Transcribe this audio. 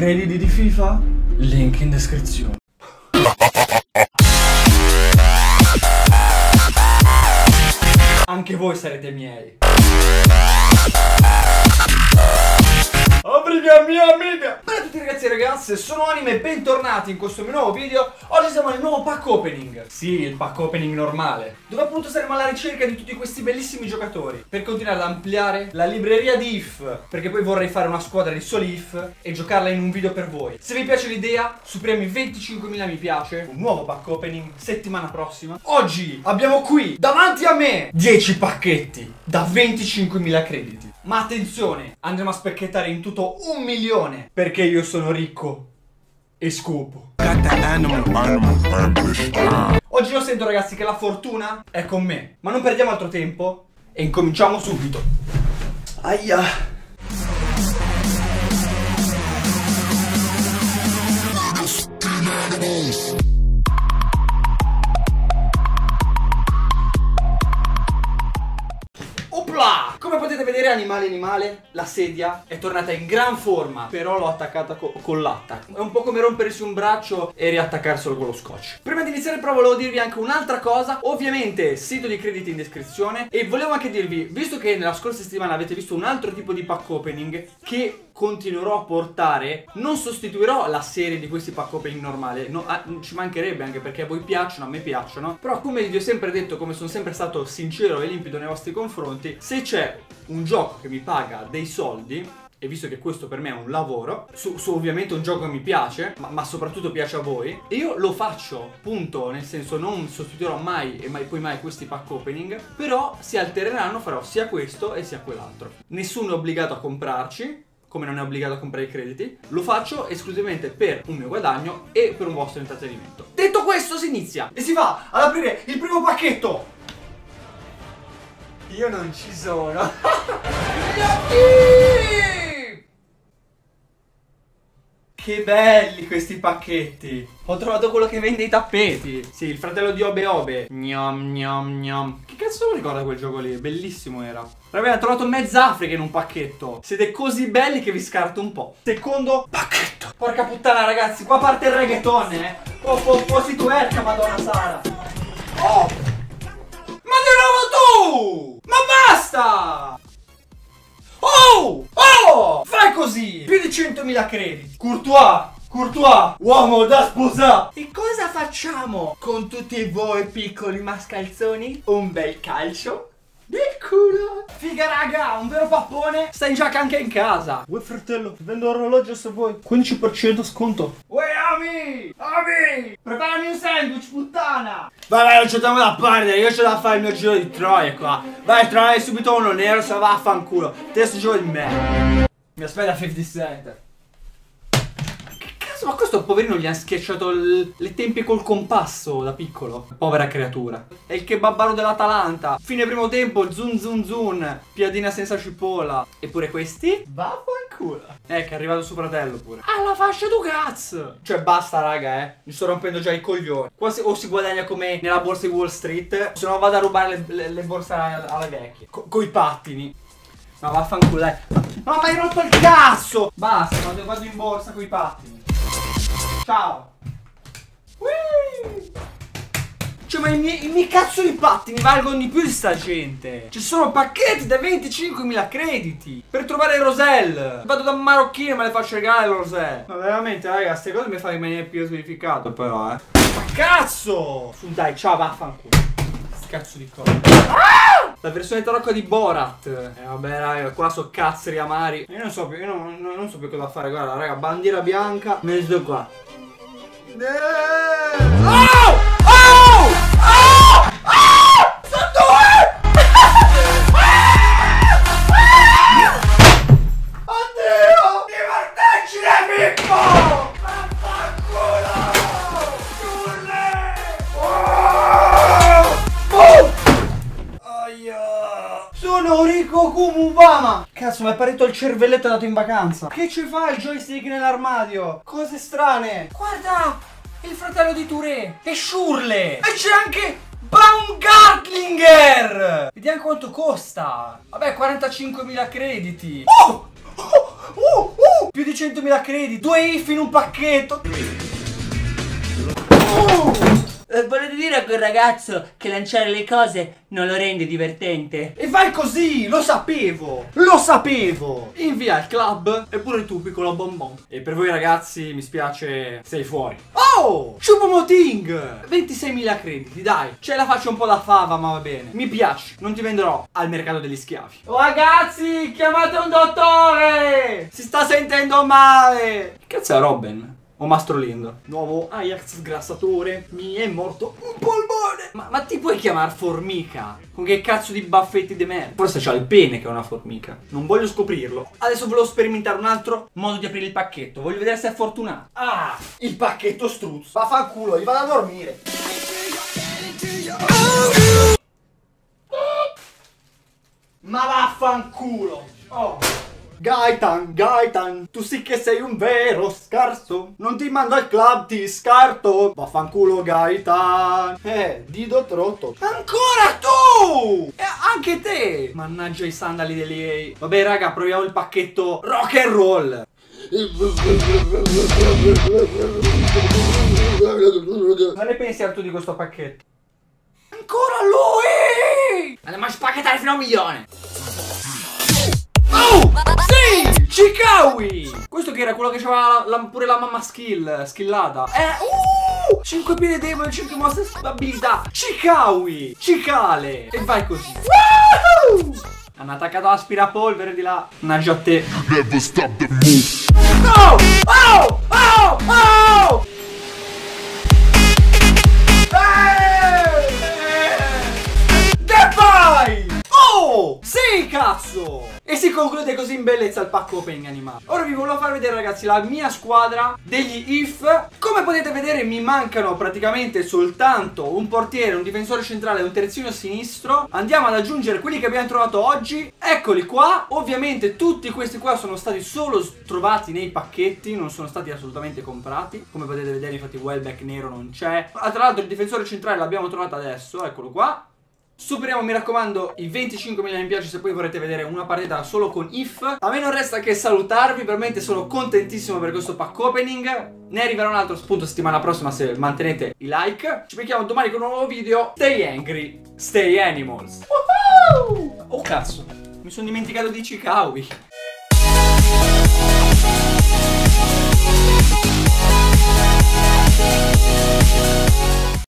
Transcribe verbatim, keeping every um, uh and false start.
crediti di FIFA? Link in descrizione. Anche voi sarete miei. Amica mia amica! Ciao a tutti ragazzi e ragazze, sono Anime e bentornati in questo mio nuovo video. Oggi siamo nel nuovo pack opening. Sì, il pack opening normale, dove appunto saremo alla ricerca di tutti questi bellissimi giocatori per continuare ad ampliare la libreria di I F, perché poi vorrei fare una squadra di soli I F e giocarla in un video per voi. Se vi piace l'idea, superiamo i venticinquemila mi piace. Un nuovo pack opening settimana prossima. Oggi abbiamo qui davanti a me dieci pacchetti da venticinquemila crediti. Ma attenzione, andremo a specchiettare in tutto un milione, perché io sono ricco e scopo. Oggi lo sento ragazzi che la fortuna è con me, ma non perdiamo altro tempo e incominciamo subito. Aia. Opla! Come potete vedere, animale animale, la sedia è tornata in gran forma, però l'ho attaccata co con l'atta. È un po' come rompersi un braccio e riattaccarselo con lo scotch. Prima di iniziare però volevo dirvi anche un'altra cosa. Ovviamente sito di crediti in descrizione. E volevo anche dirvi, visto che nella scorsa settimana avete visto un altro tipo di pack opening che continuerò a portare, non sostituirò la serie di questi pack opening normale, no, a, ci mancherebbe, anche perché a voi piacciono, a me piacciono. Però come vi ho sempre detto, come sono sempre stato sincero e limpido nei vostri confronti, se c'è un gioco che mi paga dei soldi, e visto che questo per me è un lavoro, su, su ovviamente un gioco che mi piace, ma, ma soprattutto piace a voi, e io lo faccio, punto. Nel senso, non sostituirò mai e mai, poi mai questi pack opening, però si alterneranno, farò sia questo e sia quell'altro. Nessuno è obbligato a comprarci, come non è obbligato a comprare i crediti. Lo faccio esclusivamente per un mio guadagno e per un vostro intrattenimento. Detto questo, si inizia e si va ad aprire il primo pacchetto. Io non ci sono. Che belli questi pacchetti. Ho trovato quello che vende i tappeti. Sì, il fratello di Obe Obe. Gnom gnom gnom. Che cazzo non ricorda quel gioco lì? Bellissimo era. Ragazzi, ho trovato mezza Africa in un pacchetto. Siete così belli che vi scarto un po'. Secondo pacchetto. Porca puttana ragazzi, qua parte il reggaeton, eh. Po po po si tuerca, madonna Sara. Oh, ma di nuovo tu! Ma basta! Oh! Oh! Fai così! Più di centomila crediti. Courtois! Courtois! Uomo da sposare! E cosa facciamo con tutti voi piccoli mascalzoni? Un bel calcio del culo! Figa raga, un vero pappone! Sta in giacca anche in casa! Uè fratello, ti vendo l'orologio se vuoi! quindici per cento sconto! Uè ami! Ami! Preparami un sandwich, puttana! Vai vai, non c'è tempo da perdere, io c'ho da fare il mio giro di troie qua. Vai, trovai subito uno nero, se va a fanculo. Testo giro di me. Mi aspetta cinquanta cent. Che cazzo, ma questo poverino gli ha schiacciato le tempie col compasso da piccolo. Povera creatura. È il kebabbaro dell'Atalanta. Fine primo tempo, zoom zoom zoom. Piadina senza cipolla. Eppure questi? Vaffanculo. Ecco, è arrivato suo fratello pure. Alla fascia tu cazzo! Cioè basta raga, eh. Mi sto rompendo già i coglioni. Qua si, o si guadagna come nella borsa di Wall Street, se no vado a rubare le, le, le borse alle vecchie. Co, coi pattini. Ma no, vaffanculo, dai. Ma mi hai rotto il cazzo! Basta, vado, vado in borsa coi pattini. Ciao. Whee! Cioè ma i miei, i miei cazzo di pattini valgono di più di sta gente. Ci sono pacchetti da venticinquemila crediti per trovare Roselle. Vado da un marocchino e me le faccio regalare Roselle. Ma veramente raga, queste cose mi fanno rimanere più smidificato però, eh. Ma cazzo! Su dai, ciao, vaffanculo. Cazzo di cose. Ah! La versione tarocca di Borat. Eh vabbè raga, qua so cazzeri amari. Io non so più, io non, non, non so più cosa fare. Guarda raga, bandiera bianca. Me ne sto qua. Oh! Oh! Oh! Oh! Sono due! Oddio! Divertecile Pippo! Vaffanculo! Schurle! Oh! Oh! Aia! Sono ricco come un bama! Cazzo, mi è apparito il cervelletto andato in vacanza. Che ci fa il joystick nell'armadio? Cose strane. Guarda! Il fratello di Touré e Schurle. E c'è anche Baumgartlinger. Vediamo quanto costa. Vabbè, quarantacinquemila crediti. Oh! Oh! Oh! Oh! Più di settecentomila crediti, due if in un pacchetto. Oh! Volete dire a quel ragazzo che lanciare le cose non lo rende divertente? E vai così, lo sapevo, lo sapevo. Invia al club e pure tu, piccolo bonbon. E per voi ragazzi, mi spiace, sei fuori. Oh, Chubomoting, ventiseimila crediti, dai. Ce la faccio un po' da fava, ma va bene. Mi piace, non ti venderò al mercato degli schiavi. Ragazzi, chiamate un dottore, si sta sentendo male. Che cazzo è Robin? O Mastro Lindor. Nuovo Ajax sgrassatore. Mi è morto un polmone. Ma, ma ti puoi chiamare formica? Con che cazzo di baffetti di merda? Forse c'ha il pene che è una formica. Non voglio scoprirlo. Adesso volevo sperimentare un altro modo di aprire il pacchetto. Voglio vedere se è fortunato. Ah, il pacchetto struzzo. Vaffanculo, gli vado a dormire. Ma vaffanculo. Oh. Gaitán, Gaitán, tu sì che sei un vero scarso. Non ti mando al club, ti scarto. Vaffanculo Gaitán. Eh, Dido Trotto. Ancora tu! E anche te! Mannaggia i sandali dell'E A. Vabbè raga, proviamo il pacchetto rock and roll. Ma ne pensi al tu di questo pacchetto? Ancora lui! Andiamo a spacchettare fino a un milione. Oh! Sì! Çıkawi! Questo che era quello che c'aveva la, la, pure la mamma skill, skillata. Eh, uh! cinque piedi debole, cinque mosse abilità. Çıkawi! Cicale! E vai così. Woohoo! Hanno attaccato l'aspirapolvere di là. Mannaggia a te. Never stop the move. No! Oh! Oh! Oh! Che fai? Oh! Sì, cazzo! E si conclude così in bellezza il pack opening animale. Ora vi volevo far vedere ragazzi la mia squadra degli if. Come potete vedere mi mancano praticamente soltanto un portiere, un difensore centrale e un terzino sinistro. Andiamo ad aggiungere quelli che abbiamo trovato oggi. Eccoli qua. Ovviamente tutti questi qua sono stati solo trovati nei pacchetti, non sono stati assolutamente comprati. Come potete vedere infatti Welbeck nero non c'è. Tra l'altro il difensore centrale l'abbiamo trovato adesso, eccolo qua. Superiamo, mi raccomando, i venticinquemila mi piace se poi vorrete vedere una partita solo con if. A me non resta che salutarvi, veramente sono contentissimo per questo pack opening. Ne arriverà un altro spunto settimana prossima se mantenete i like. Ci vediamo domani con un nuovo video. Stay angry, stay animals. Woohoo! Oh cazzo, mi sono dimenticato di Çıkawi.